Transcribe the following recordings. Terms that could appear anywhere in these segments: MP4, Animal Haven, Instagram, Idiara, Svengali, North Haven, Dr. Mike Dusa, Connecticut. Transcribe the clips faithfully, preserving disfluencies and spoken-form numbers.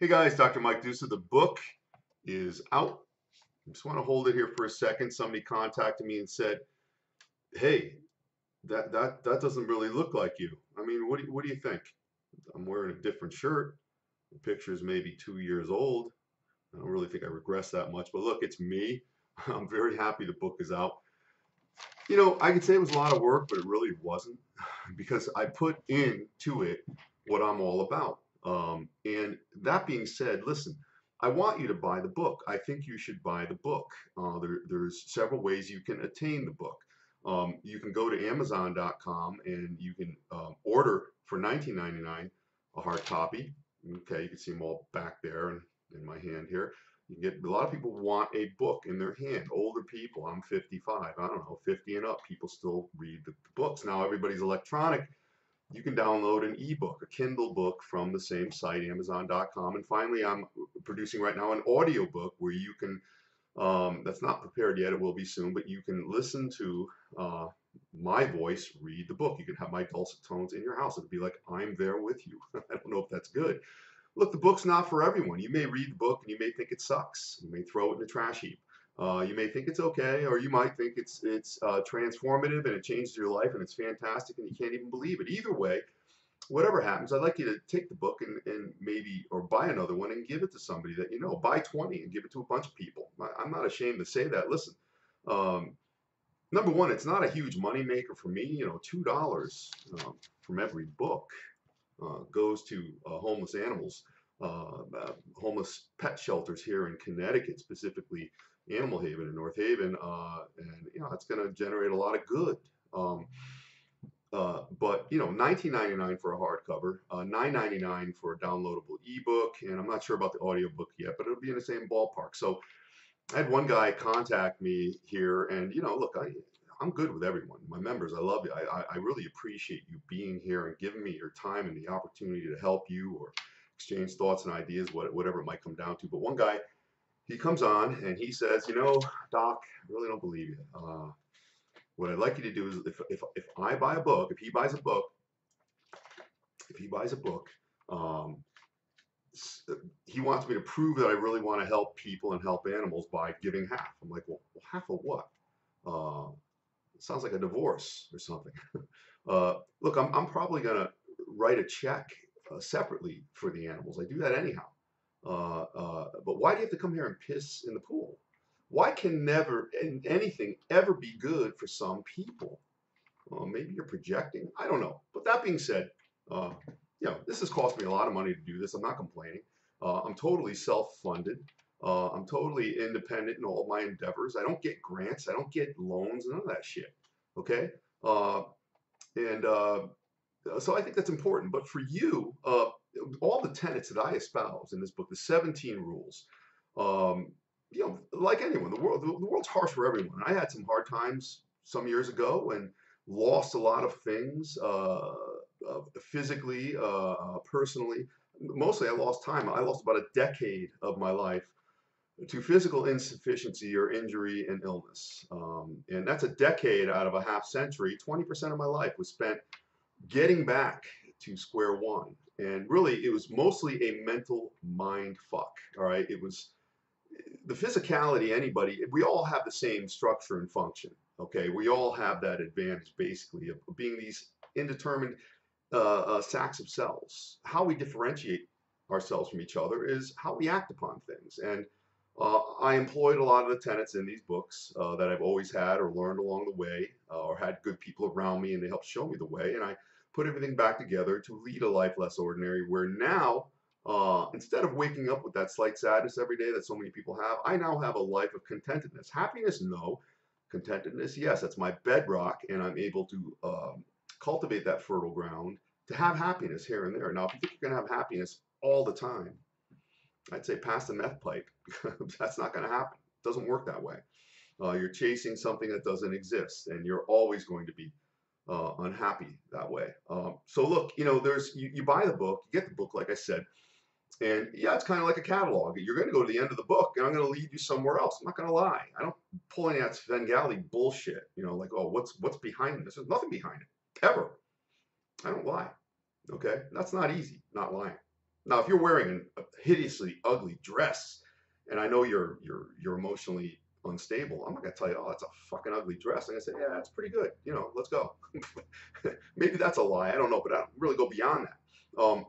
Hey guys, Doctor Mike Dusa. The book is out. I just want to hold it here for a second. Somebody contacted me and said, hey, that that that doesn't really look like you. I mean, what do you, what do you think? I'm wearing a different shirt. The picture is maybe two years old. I don't really think I regress that much, but look, it's me. I'm very happy the book is out. You know, I could say it was a lot of work, but it really wasn't, because I put into it what I'm all about. Um, and that being said, listen, I want you to buy the book. I think you should buy the book. Uh, there, there's several ways you can attain the book. Um, you can go to Amazon dot com and you can um, order for nineteen ninety-nine a hard copy. Okay, you can see them all back there and in my hand here. You can get, a lot of people want a book in their hand. Older people, I'm fifty-five, I don't know, fifty and up, people still read the, the books. Now everybody's electronic. You can download an ebook, a Kindle book from the same site, Amazon dot com. And finally, I'm producing right now an audio book where you can, um, that's not prepared yet, it will be soon, but you can listen to uh, my voice read the book. You can have my dulcet tones in your house. It'd be like, I'm there with you. I don't know if that's good. Look, the book's not for everyone. You may read the book and you may think it sucks. You may throw it in the trash heap. Uh, you may think it's okay, or you might think it's it's uh, transformative and it changes your life and it's fantastic and you can't even believe it. Either way, whatever happens, I'd like you to take the book and, and maybe, or buy another one and give it to somebody that you know. Buy twenty and give it to a bunch of people. I'm not ashamed to say that. Listen, um, number one, it's not a huge moneymaker for me. You know, two dollars um, from every book uh, goes to uh, homeless animals, uh, uh, homeless pet shelters here in Connecticut, specifically Animal Haven and North Haven, uh, and you know it's going to generate a lot of good. Um, uh, but you know, nineteen ninety-nine for a hardcover, uh, nine ninety-nine for a downloadable ebook, and I'm not sure about the audiobook yet, but it'll be in the same ballpark. So I had one guy contact me here, and you know, look, I I'm good with everyone. My members, I love you. I I really appreciate you being here and giving me your time and the opportunity to help you or exchange thoughts and ideas, whatever it might come down to. But one guy, he comes on and he says, you know, Doc, I really don't believe you. Uh, what I'd like you to do is if, if, if I buy a book, if he buys a book, if he buys a book, um, he wants me to prove that I really want to help people and help animals by giving half. I'm like, well, half of what? Uh, it sounds like a divorce or something. uh, look, I'm, I'm probably going to write a check uh, separately for the animals. I do that anyhow. Uh, uh, but why do you have to come here and piss in the pool? Why can never and anything ever be good for some people? Uh, maybe you're projecting. I don't know. But that being said, uh, you know, this has cost me a lot of money to do this. I'm not complaining. Uh, I'm totally self-funded. Uh, I'm totally independent in all of my endeavors. I don't get grants. I don't get loans. None of that shit. Okay? Uh, and uh, so I think that's important. But for you, uh, all the tenets that I espouse in this book, the seventeen rules, um, you know, like anyone, the world, the world's harsh for everyone. I had some hard times some years ago and lost a lot of things, uh, uh, physically, uh, personally. Mostly I lost time. I lost about a decade of my life to physical insufficiency or injury and illness. Um, and that's a decade out of a half century. twenty percent of my life was spent getting back to square one. And really, it was mostly a mental mind fuck, all right? It was the physicality, anybody, we all have the same structure and function, okay? We all have that advantage, basically, of being these indeterminate uh, uh, sacks of cells. How we differentiate ourselves from each other is how we act upon things. And uh, I employed a lot of the tenets in these books uh, that I've always had or learned along the way, uh, or had good people around me, and they helped show me the way. And I put everything back together to lead a life less ordinary, where now, uh, instead of waking up with that slight sadness every day that so many people have, I now have a life of contentedness. Happiness, no. Contentedness, yes. That's my bedrock, and I'm able to um, cultivate that fertile ground to have happiness here and there. Now, if you think you're going to have happiness all the time, I'd say pass the meth pipe. That's not going to happen. It doesn't work that way. Uh, you're chasing something that doesn't exist, and you're always going to be Uh, unhappy that way. Um, so look, you know, there's you, you buy the book, you get the book, like I said, and yeah, it's kind of like a catalog. You're going to go to the end of the book, and I'm going to lead you somewhere else. I'm not going to lie. I don't pull any of that Svengali bullshit. You know, like, oh, what's what's behind this? There's nothing behind it ever. I don't lie. Okay, that's not easy. Not lying. Now, if you're wearing a hideously ugly dress, and I know you're you're you're emotionally unstable, I'm not gonna tell you, oh, that's a fucking ugly dress. I'm gonna say, yeah, that's pretty good. You know, let's go. Maybe that's a lie. I don't know, but I don't really go beyond that. Um,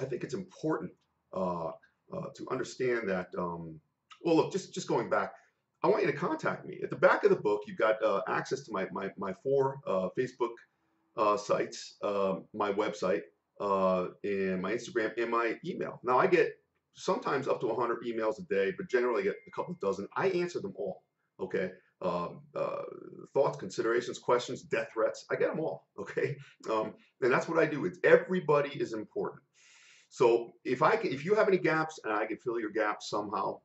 I think it's important uh, uh, to understand that. Um, well, look, just just going back, I want you to contact me. At the back of the book, you've got uh, access to my my my four uh, Facebook uh, sites, uh, my website, uh, and my Instagram, and my email. Now, I get sometimes up to one hundred emails a day, but generally I get a couple dozen. I answer them all. Okay, um, uh, thoughts, considerations, questions, death threats. I get them all. Okay, um, and that's what I do. It's everybody is important. So if I can, if you have any gaps and I can fill your gaps somehow,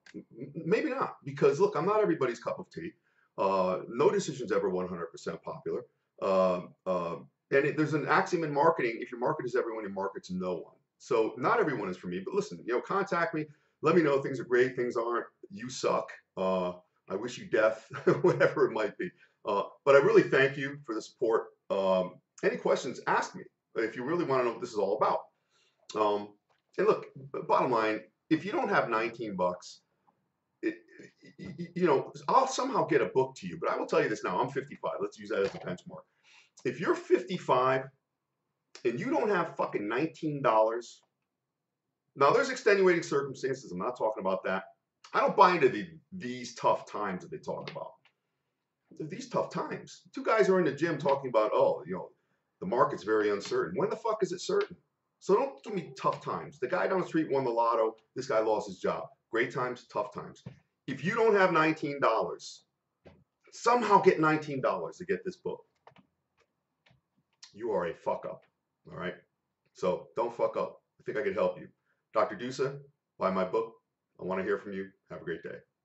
maybe not, because look, I'm not everybody's cup of tea. Uh, no decision's ever one hundred percent popular. Uh, uh, and it, there's an axiom in marketing: if your market is everyone, your market's no one. So not everyone is for me. But listen, you know, contact me. Let me know things are great, things aren't. You suck. Uh, I wish you death, whatever it might be. Uh, but I really thank you for the support. Um, any questions? Ask me if you really want to know what this is all about. Um, And look, bottom line, if you don't have nineteen bucks, it, you know, I'll somehow get a book to you. But I will tell you this now, I'm fifty-five. Let's use that as the benchmark. If you're fifty-five and you don't have fucking nineteen dollars, now there's extenuating circumstances. I'm not talking about that. I don't buy into the, these tough times that they talk about. These tough times. Two guys are in the gym talking about, oh, you know, the market's very uncertain. When the fuck is it certain? So don't give me tough times. The guy down the street won the lotto. This guy lost his job. Great times, tough times. If you don't have nineteen dollars, somehow get nineteen dollars to get this book. You are a fuck up. All right? So don't fuck up. I think I can help you. Doctor Dusa, buy my book. I want to hear from you. Have a great day.